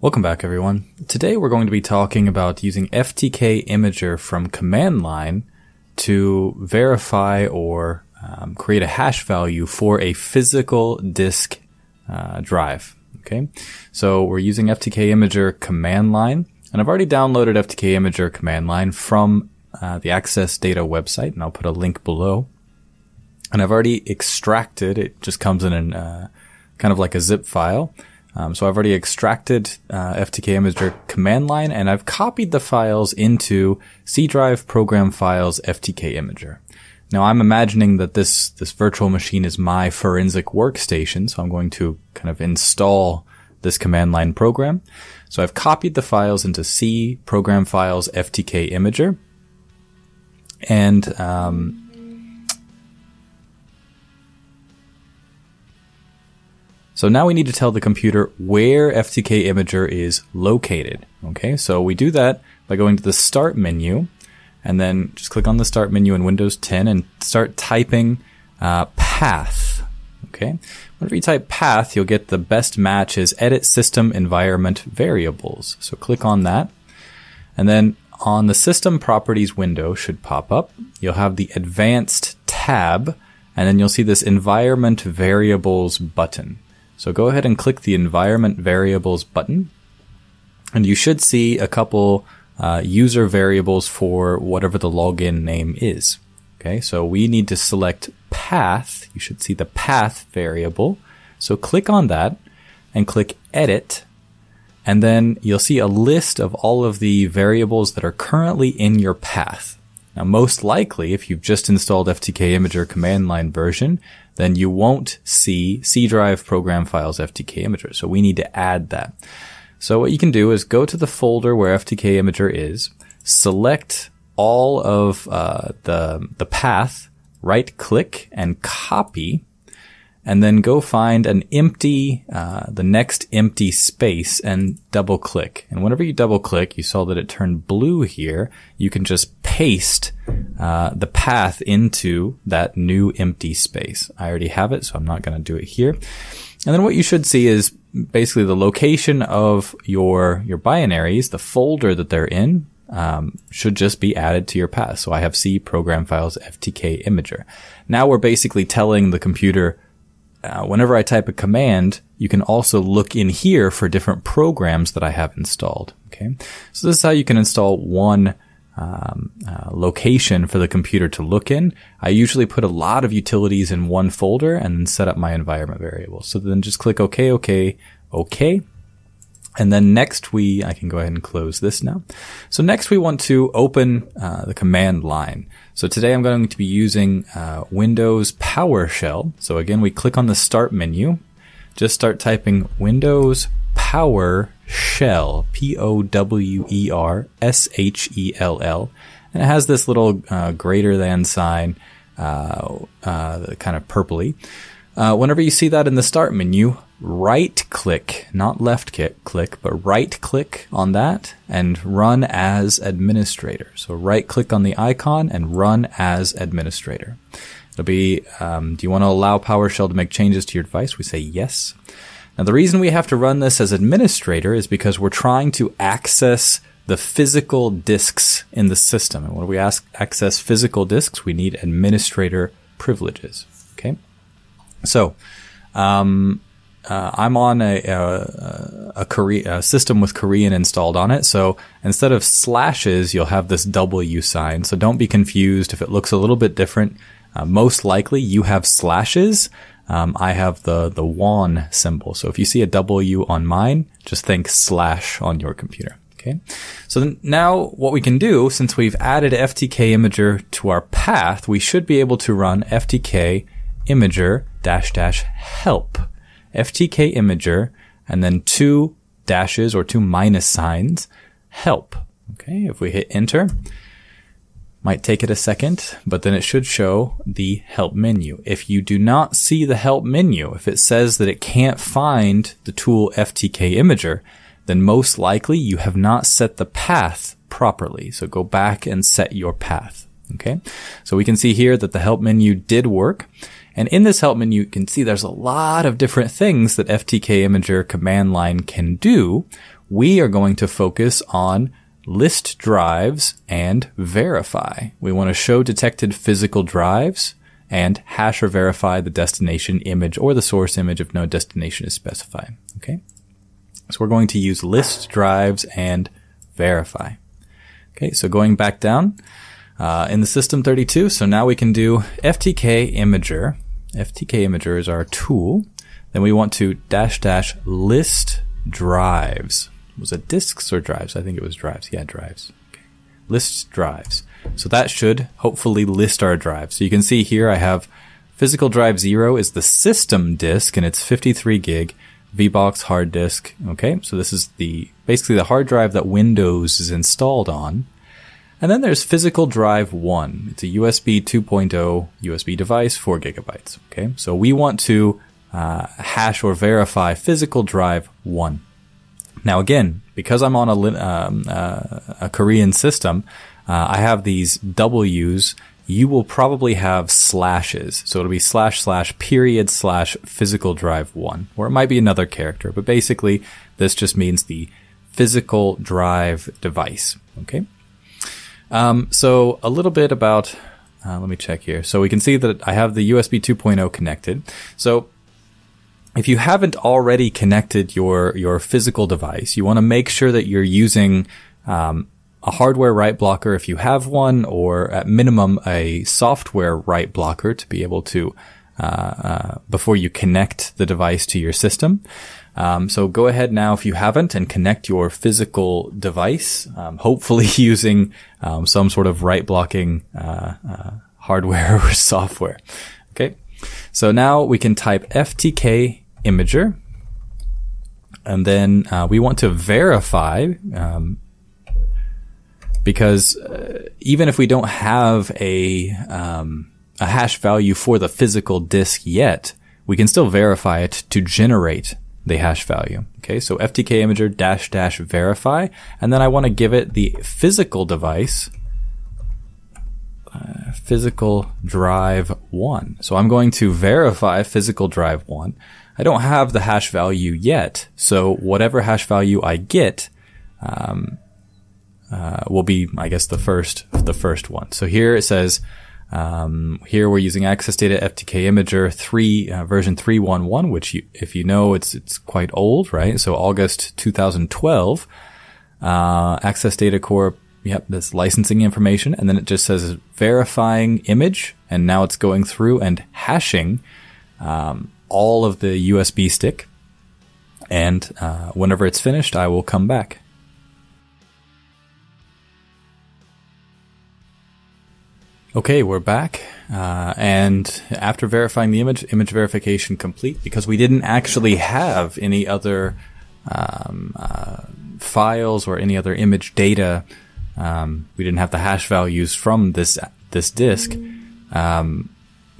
Welcome back, everyone. Today we're going to be talking about using FTK Imager from command line to verify or create a hash value for a physical disk drive. Okay, so we're using FTK Imager command line, and I've already downloaded FTK Imager command line from the Access Data website, and I'll put a link below. And I've already extracted, it just comes in an, kind of like a zip file. So I've already extracted FTK Imager command line, and I've copied the files into C drive program files FTK Imager. Now I'm imagining that this virtual machine is my forensic workstation, so I'm going to kind of install this command line program. So I've copied the files into C program files FTK Imager, and so now we need to tell the computer where FTK Imager is located. Okay, so we do that by going to the Start menu, and then just click on the Start menu in Windows 10 and start typing path. Okay, whenever you type path, you'll get the best match is edit system environment variables. So click on that, and then on the System Properties window should pop up. You'll have the Advanced tab, and then you'll see this Environment Variables button. So go ahead and click the Environment Variables button, and you should see a couple user variables for whatever the login name is. Okay, so we need to select path. You should see the path variable. So click on that and click Edit, and then you'll see a list of all of the variables that are currently in your path. Now, most likely, if you've just installed FTK Imager command line version, then you won't see C drive program files FTK Imager. So we need to add that. So what you can do is go to the folder where FTK Imager is, select all of the path, right click and copy, and then go find an empty, the next empty space, and double click. And whenever you double click, you saw that it turned blue here. You can just paste the path into that new empty space. I already have it, so I'm not going to do it here. And then what you should see is basically the location of your binaries, the folder that they're in, should just be added to your path. So I have C program files FTK Imager. Now we're basically telling the computer, whenever I type a command, you can also look in here for different programs that I have installed. Okay, so this is how you can install one location for the computer to look in. I usually put a lot of utilities in one folder and then set up my environment variables. So then just click OK, OK, OK. And then next I can go ahead and close this now. So next we want to open the command line. So today I'm going to be using Windows PowerShell. So again, we click on the Start menu, just start typing Windows PowerShell, POWERSHELL, and it has this little greater than sign, kind of purpley. Whenever you see that in the Start menu, right-click, not left-click, but right-click on that and run as administrator. So right-click on the icon and run as administrator. It'll be, do you want to allow PowerShell to make changes to your device? We say yes. Now, the reason we have to run this as administrator is because we're trying to access the physical disks in the system. And when we access physical disks, we need administrator privileges. Okay. So, I'm on a system with Korean installed on it, so instead of slashes, you'll have this W sign. So don't be confused if it looks a little bit different. Most likely, you have slashes. I have the won symbol. So if you see a W on mine, just think slash on your computer. Okay. So then now what we can do, since we've added FTK Imager to our path, we should be able to run FTK Imager -- help. FTK Imager, and then 2 dashes or 2 minus signs, help. Okay, if we hit enter, might take it a second, but then it should show the help menu. If you do not see the help menu, if it says that it can't find the tool FTK Imager, then most likely you have not set the path properly. So go back and set your path. Okay, so we can see here that the help menu did work. And in this help menu, you can see there's a lot of different things that FTK Imager command line can do. We are going to focus on list drives and verify. We want to show detected physical drives and hash or verify the destination image or the source image if no destination is specified. Okay. So we're going to use list drives and verify. Okay. So going back down, in the system 32. So now we can do FTK Imager. FTK Imager is our tool. Then we want to -- list drives. Was it disks or drives? I think it was drives. Yeah, drives. Okay. List drives. So that should hopefully list our drives. So you can see here I have physical drive 0 is the system disk and it's 53 gig VBox hard disk. Okay. So this is the basically the hard drive that Windows is installed on. And then there's physical drive 1. It's a USB 2.0 USB device, 4 gigabytes. Okay. So we want to hash or verify physical drive 1. Now again, because I'm on a Korean system, I have these W's. You will probably have slashes. So it'll be //period/ physical drive 1, or it might be another character. But basically, this just means the physical drive device. Okay. So a little bit about, let me check here. So we can see that I have the USB 2.0 connected. So if you haven't already connected your physical device, you want to make sure that you're using a hardware write blocker if you have one, or at minimum a software write blocker to be able to before you connect the device to your system. So go ahead now if you haven't and connect your physical device, hopefully using some sort of write blocking hardware or software. Okay. So now we can type FTK Imager, and then we want to verify, because even if we don't have a hash value for the physical disk yet, we can still verify it to generate the hash value. Okay, so FTK Imager -- verify, and then I want to give it the physical device. Physical drive 1. So I'm going to verify physical drive 1. I don't have the hash value yet, so whatever hash value I get will be, I guess, the first one. So here it says, here we're using Access Data FTK Imager version 3.1.1, which if you know, it's quite old, right? So August 2012, Access Data Corp. Yep, that's licensing information, and then it just says verifying image, and now it's going through and hashing all of the USB stick, and whenever it's finished, I will come back. Okay, we're back, and after verifying the image, image verification complete, because we didn't actually have any other files or any other image data. We didn't have the hash values from this disk.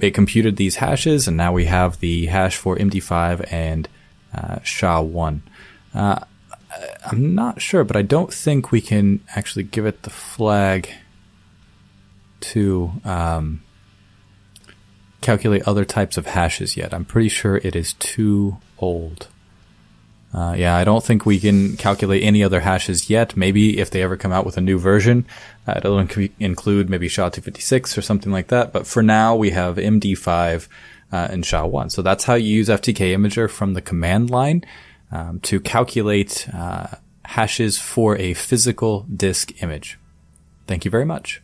It computed these hashes, and now we have the hash for MD5 and SHA-1. I'm not sure, but I don't think we can actually give it the flag to calculate other types of hashes yet. I'm pretty sure it is too old. Yeah, I don't think we can calculate any other hashes yet. Maybe if they ever come out with a new version, it'll include maybe SHA-256 or something like that. But for now, we have MD5 and SHA-1. So that's how you use FTK Imager from the command line to calculate hashes for a physical disk image. Thank you very much.